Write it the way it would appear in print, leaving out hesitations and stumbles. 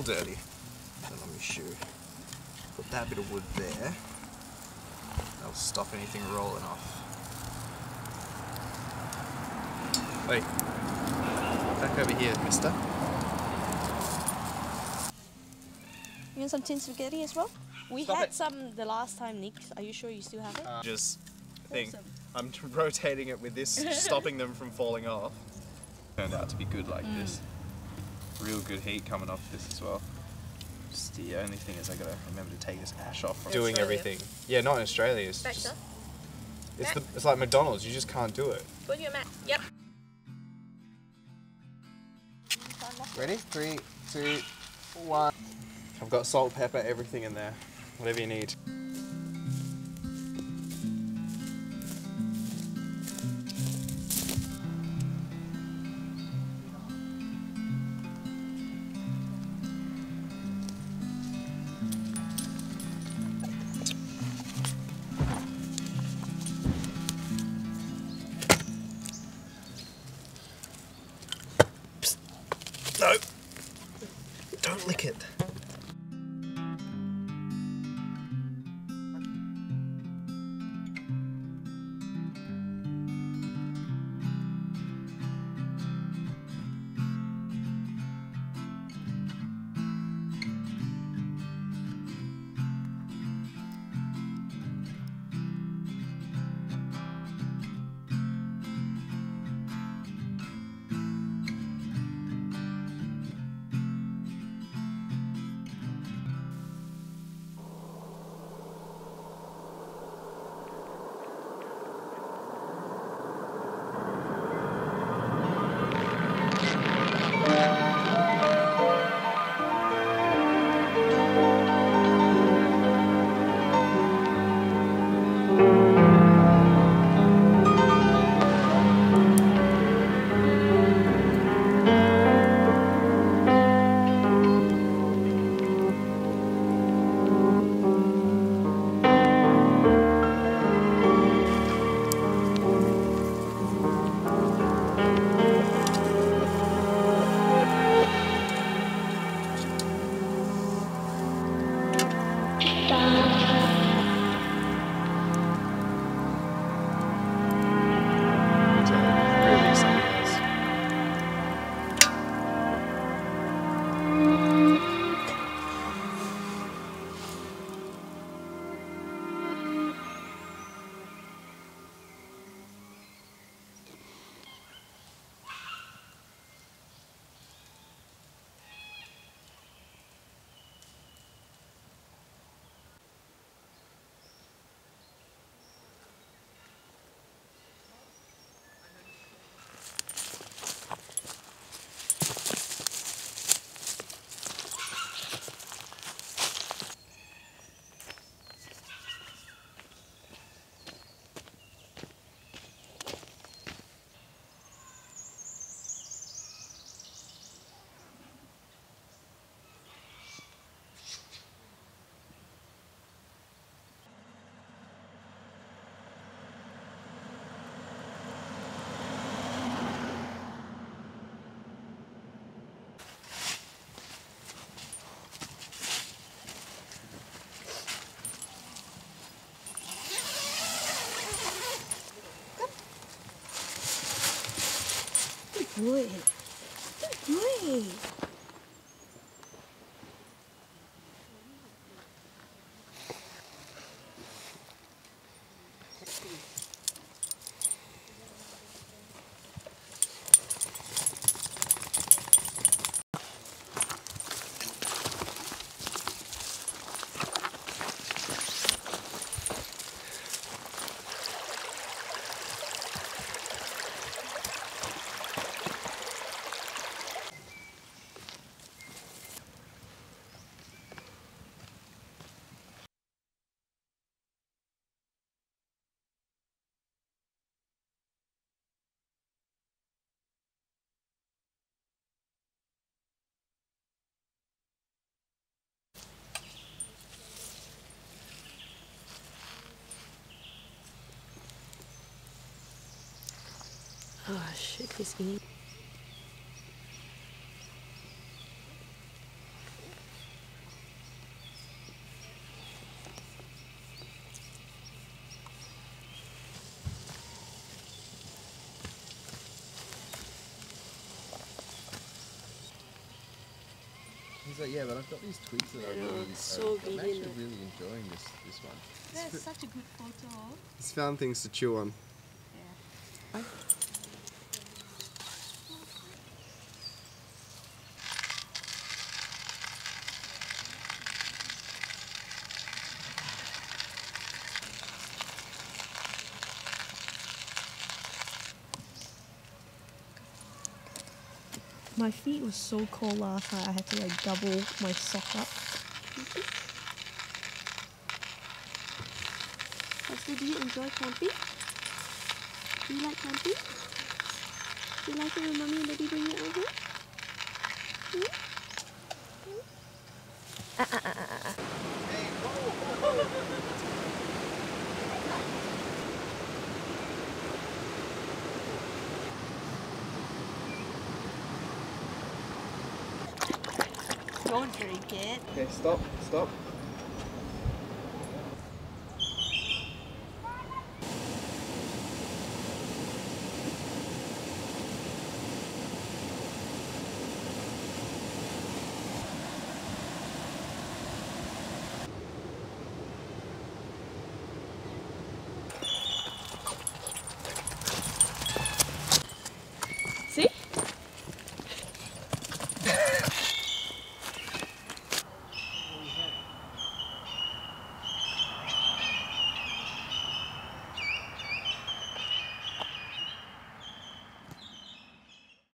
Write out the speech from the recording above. all dirty. Then let me shoot. Put that bit of wood there. That'll stop anything rolling off. Wait. Back over here, mister. You want some tin spaghetti as well? We Stop had it. Some the last time, Nick. Are you sure you still have it? Just thing. Awesome. I'm rotating it with this, stopping them from falling off. Turned out to be good like this. Real good heat coming off this as well. Just the only thing is I gotta remember to take this ash off. From doing Australia. Everything. Yeah, not in Australia. It's Back just, it's like McDonald's. You just can't do it. Put your mat. Yep. Ready? 3, 2, 1. I've got salt, pepper, everything in there. Whatever you need. Psst. No. Don't lick it. Wood. Wood. Oh shit, he's eating. So yeah, but I've got these twigs that I'm actually really enjoying this one. That's such a good photo. He's found things to chew on. Yeah. My feet were so cold last night, I had to like double my sock up. So do you enjoy camping? Do you like camping? Do you like it when mommy and daddy bring you over? Hmm? Hmm? Don't drink it. Okay, stop.